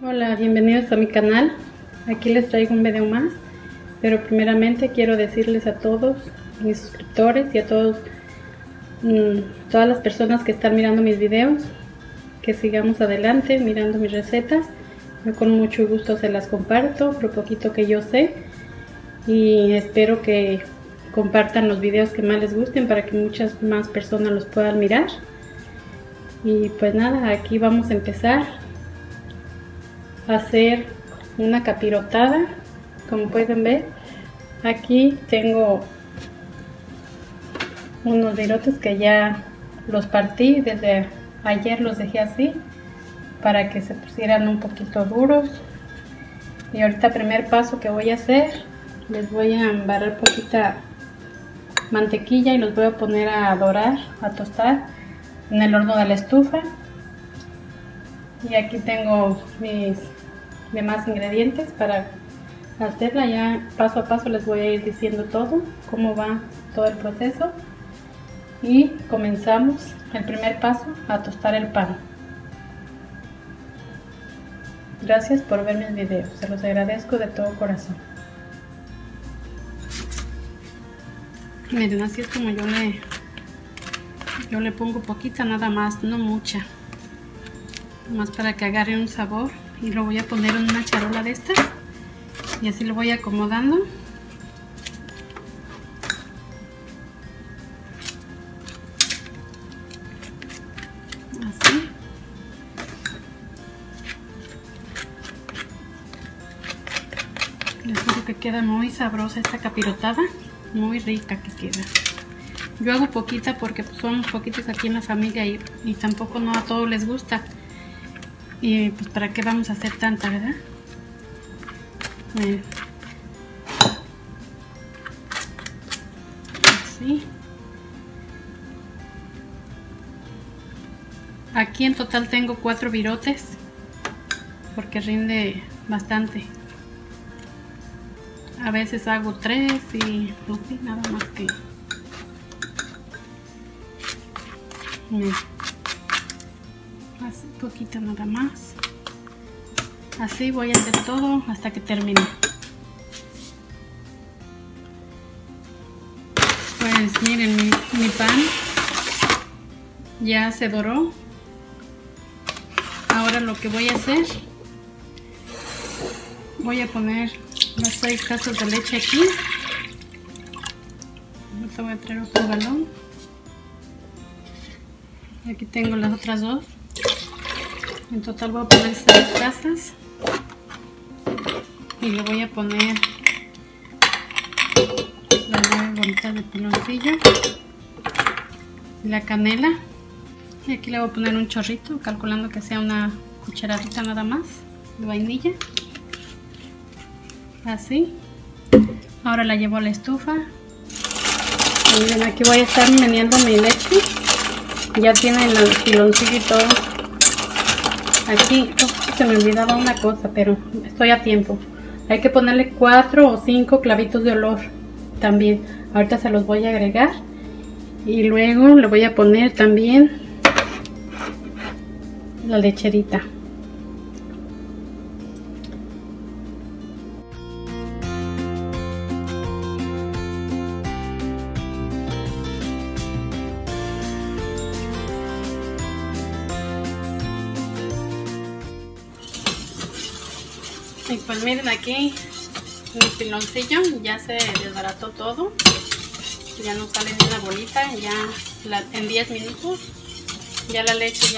Hola, bienvenidos a mi canal. Aquí les traigo un video más, pero primeramente quiero decirles a todos mis suscriptores y a todas las personas que están mirando mis videos que sigamos adelante mirando mis recetas. Yo con mucho gusto se las comparto lo poquito que yo sé, y espero que compartan los videos que más les gusten para que muchas más personas los puedan mirar. Y pues nada, aquí vamos a empezar a hacer una capirotada. Como pueden ver, aquí tengo unos virotes que ya los partí. Desde ayer los dejé así para que se pusieran un poquito duros, y ahorita primer paso que voy a hacer, les voy a embarrar poquita mantequilla y los voy a poner a dorar, a tostar en el horno de la estufa. Y aquí tengo mis demás ingredientes para hacerla. Ya paso a paso les voy a ir diciendo todo, cómo va todo el proceso. Y comenzamos el primer paso, a tostar el pan. Gracias por ver mis videos, se los agradezco de todo corazón. Miren, así es como yo le pongo poquita, nada más, no mucha, más para que agarre un sabor. Y lo voy a poner en una charola de estas y así lo voy acomodando. Así. Les juro que queda muy sabrosa esta capirotada, muy rica que queda. Yo hago poquita porque pues, somos poquitos aquí en la familia, y tampoco no a todos les gusta. Y pues para qué vamos a hacer tanta, ¿verdad? Bueno. Así. Aquí en total tengo 4 virotes porque rinde bastante. A veces hago 3 y pues sí, nada más que... Bueno. Así, poquito nada más. Así voy a hacer todo hasta que termine. Pues miren, mi pan ya se doró. Ahora lo que voy a hacer, voy a poner las 6 tazas de leche aquí. Ahorita voy a traer otro galón. Aquí tengo las otras 2. En total voy a poner 6 tazas y le voy a poner las 9 bolitas de piloncillo y la canela. Y aquí le voy a poner un chorrito, calculando que sea una cucharadita nada más de vainilla. Así. Ahora la llevo a la estufa. Y miren, aquí voy a estar meneando mi leche. Ya tiene el piloncillo y todo. Aquí se me olvidaba una cosa, pero estoy a tiempo. Hay que ponerle 4 o 5 clavitos de olor también. Ahorita se los voy a agregar. Y luego le voy a poner también la lecherita. Y pues miren, aquí mi piloncillo ya se desbarató todo, ya no sale ni una bolita. Ya en 10 minutos ya la leche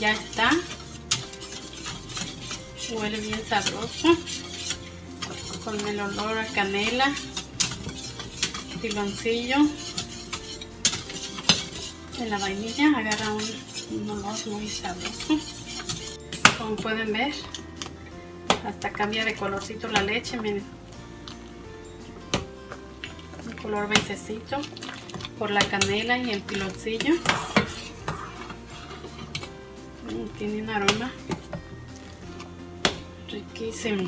ya está, huele bien sabroso con el olor a canela, piloncillo, en la vainilla agarra un olor muy sabroso, como pueden ver. Hasta cambia de colorcito la leche, miren. Un color beigecito por la canela y el piloncillo. Tiene un aroma riquísimo.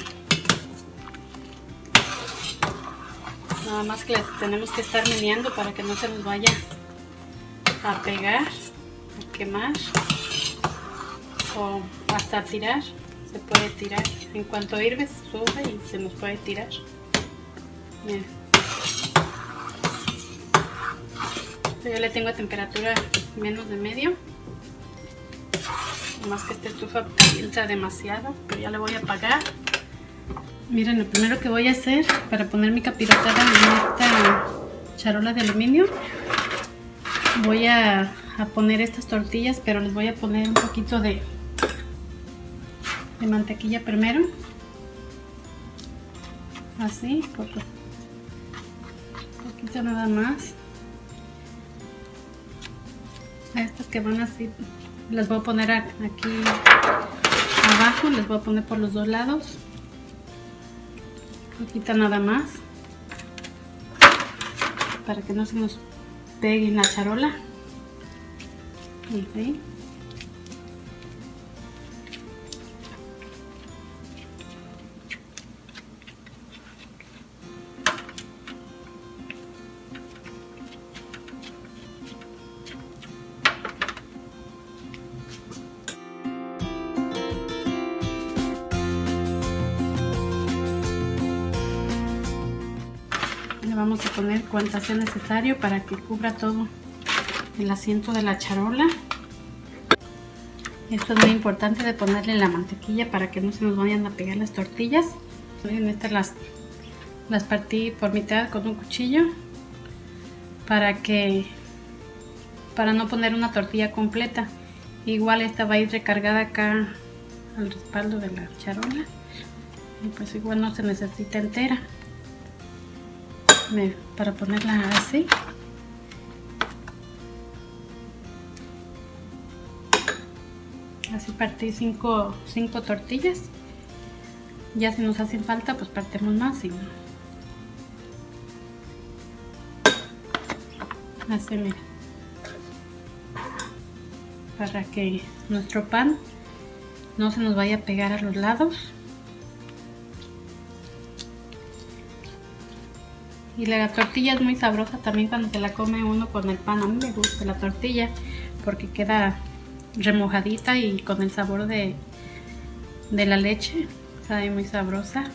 Nada más que la tenemos que estar meneando para que no se nos vaya a pegar, a quemar o hasta tirar. se puede tirar. En cuanto hirve, sube y se nos puede tirar. Bien. Yo le tengo a temperatura menos de medio. Más que esta estufa calienta demasiado, pero ya le voy a apagar. Miren, lo primero que voy a hacer para poner mi capirotada en esta charola de aluminio, voy a poner estas tortillas, pero les voy a poner un poquito de mantequilla primero, así, por un poquito nada más. A estas que van así las voy a poner aquí abajo, les voy a poner por los dos lados, un poquito nada más, para que no se nos pegue en la charola. Okay. Vamos a poner cuantas sea necesario para que cubra todo el asiento de la charola. Esto es muy importante, de ponerle la mantequilla para que no se nos vayan a pegar las tortillas. En estas las partí por mitad con un cuchillo para no poner una tortilla completa. Igual esta va a ir recargada acá al respaldo de la charola y pues igual no se necesita entera. Para ponerla así, así partí 5 tortillas. Ya si nos hacen falta, pues partimos más y así, mira, para que nuestro pan no se nos vaya a pegar a los lados. Y la tortilla es muy sabrosa también cuando se la come uno con el pan. A mí me gusta la tortilla porque queda remojadita y con el sabor de la leche. Sabe muy sabrosa.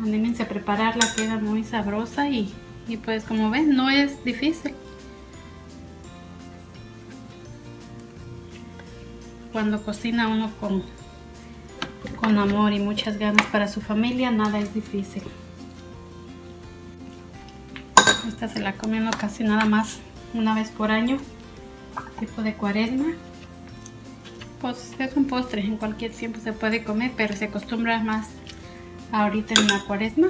Anímense a prepararla, queda muy sabrosa y pues como ven, no es difícil. Cuando cocina uno con amor y muchas ganas para su familia, nada es difícil. Esta se la comen casi nada más una vez por año, tipo de cuaresma. Pues es un postre, en cualquier tiempo se puede comer, pero se acostumbra más ahorita en la cuaresma.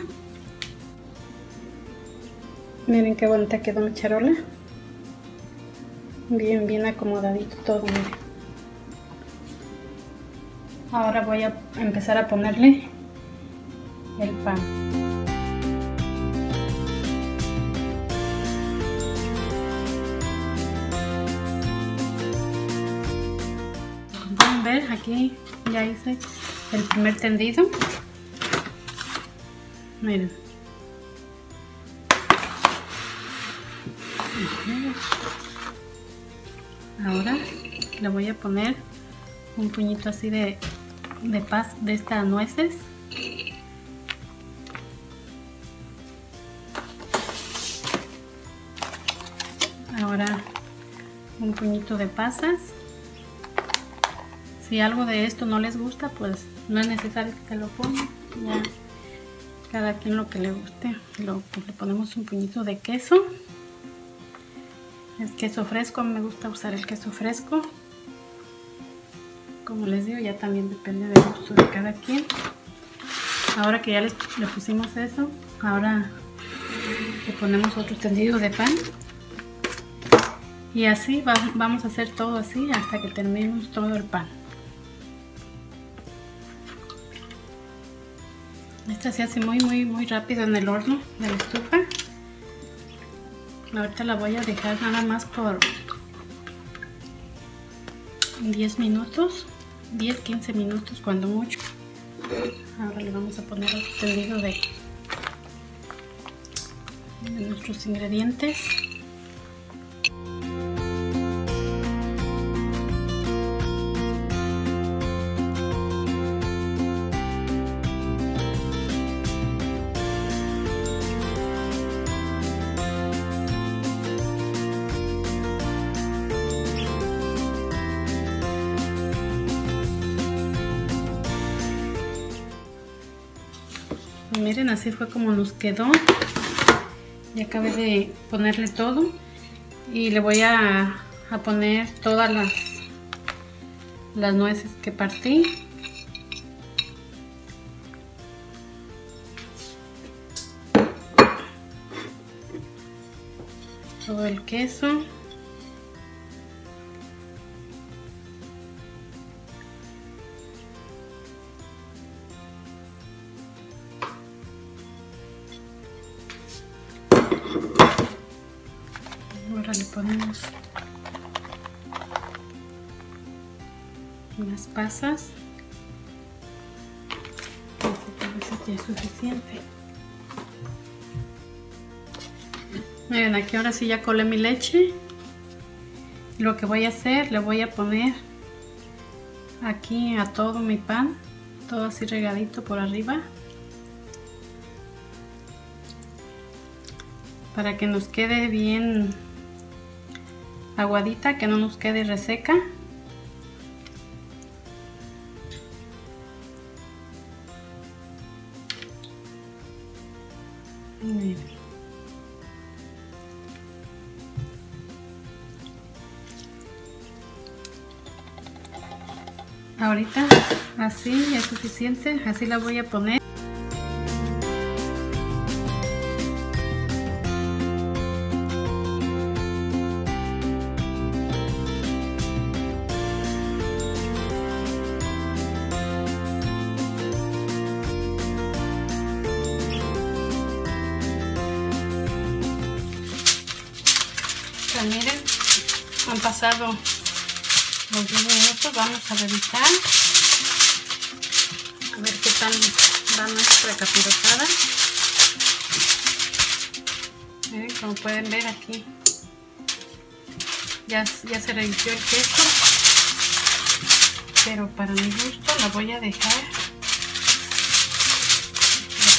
Miren qué bonita quedó mi charola, bien, bien acomodadito todo, miren. Ahora voy a empezar a ponerle el pan. Como pueden ver, aquí ya hice el primer tendido. Miren. Ahora le voy a poner un puñito así de paz de estas nueces, ahora un puñito de pasas. Si algo de esto no les gusta, pues no es necesario que se lo pongan, ya cada quien lo que le guste. Le ponemos un puñito de queso, es queso fresco, me gusta usar el queso fresco. Como les digo, ya también depende del gusto de cada quien. Ahora que ya le pusimos eso, ahora le ponemos otro tendido de pan. Y así vamos a hacer todo así hasta que terminemos todo el pan. Esta se hace muy, muy, muy rápido en el horno de la estufa. Ahorita la voy a dejar nada más por 10 minutos. 10-15 minutos cuando mucho. Ahora le vamos a poner el tendido de nuestros ingredientes. Y miren, así fue como nos quedó. Ya acabé de ponerle todo y le voy a poner todas las nueces que partí. Todo el queso. Ahora le ponemos unas pasas. Eso ya es suficiente. Miren, aquí ahora sí ya colé mi leche. Lo que voy a hacer, le voy a poner aquí a todo mi pan, todo así regadito por arriba, para que nos quede bien aguadita, que no nos quede reseca. Miren. Ahorita así es suficiente, así la voy a poner. Ya miren, han pasado los 10 minutos, vamos a revisar a ver qué tal va nuestra capirotada. Como pueden ver aquí ya se revistió el queso, pero para mi gusto la voy a dejar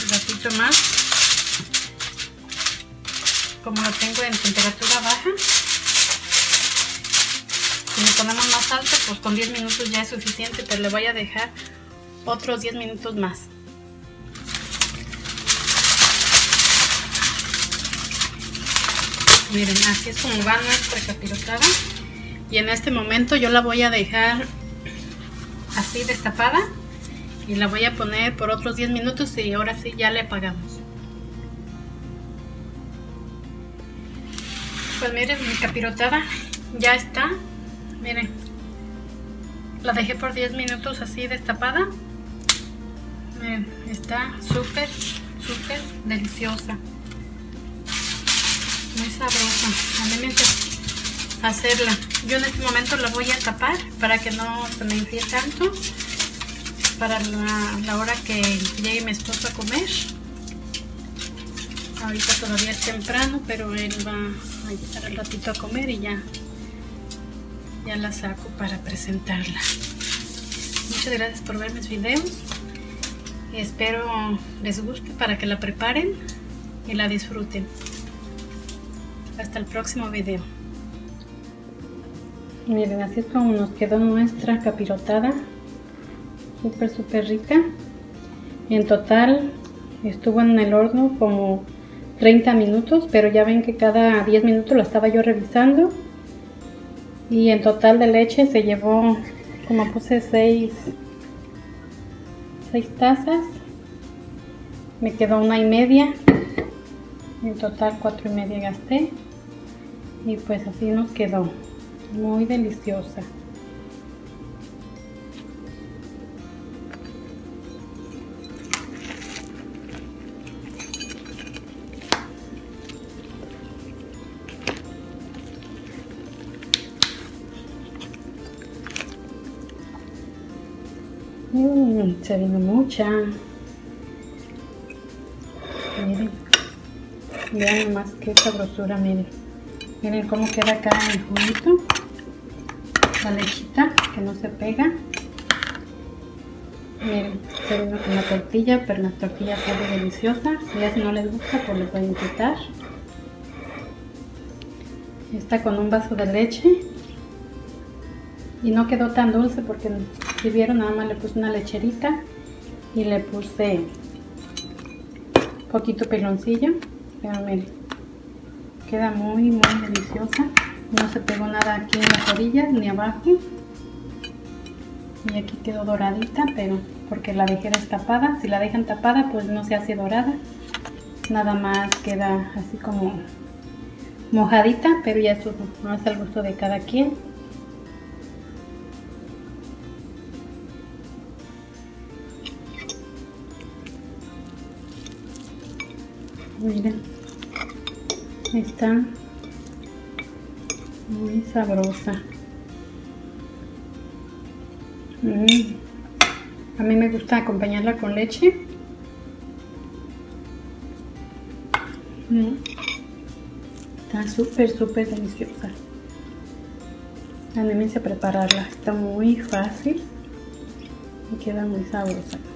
un ratito más. Como lo tengo en temperatura baja, si lo ponemos más alto, pues con 10 minutos ya es suficiente, pero le voy a dejar otros 10 minutos más. Miren, así es como va nuestra capirotada. Y en este momento yo la voy a dejar así destapada y la voy a poner por otros 10 minutos y ahora sí ya le apagamos. Pues miren, mi capirotada ya está. Miren, la dejé por 10 minutos así destapada. Miren, está súper, súper deliciosa. Muy sabrosa. A mí me encanta hacerla. Yo en este momento la voy a tapar para que no se me enfríe tanto. Para la hora que llegue mi esposo a comer. Ahorita todavía es temprano, pero él va a llegar al ratito a comer y ya la saco para presentarla. Muchas gracias por ver mis videos. Espero les guste para que la preparen y la disfruten. Hasta el próximo video. Miren, así es como nos quedó nuestra capirotada. Súper, súper rica. En total estuvo en el horno como 30 minutos, pero ya ven que cada 10 minutos la estaba yo revisando. Y en total de leche se llevó, como puse 6 tazas, me quedó 1 y media, en total 4 y media gasté, y pues así nos quedó, muy deliciosa. Se vino mucha. Miren, vean nomás qué sabrosura. Miren, miren cómo queda acá el juguito, la lechita que no se pega. Miren, se vino con la tortilla, pero la tortilla queda deliciosa. Ya si no les gusta, pues les pueden quitar. Está con un vaso de leche y no quedó tan dulce porque vieron, nada más le puse una lecherita y le puse poquito peloncilla, pero miren, queda muy muy deliciosa. No se pegó nada aquí en las orillas ni abajo, y aquí quedó doradita, pero porque la dejé destapada. Si la dejan tapada pues no se hace dorada, nada más queda así como mojadita, pero ya eso no es al gusto de cada quien. Miren, está muy sabrosa. A mí me gusta acompañarla con leche. Está súper deliciosa. Anímense a prepararla, está muy fácil y queda muy sabrosa.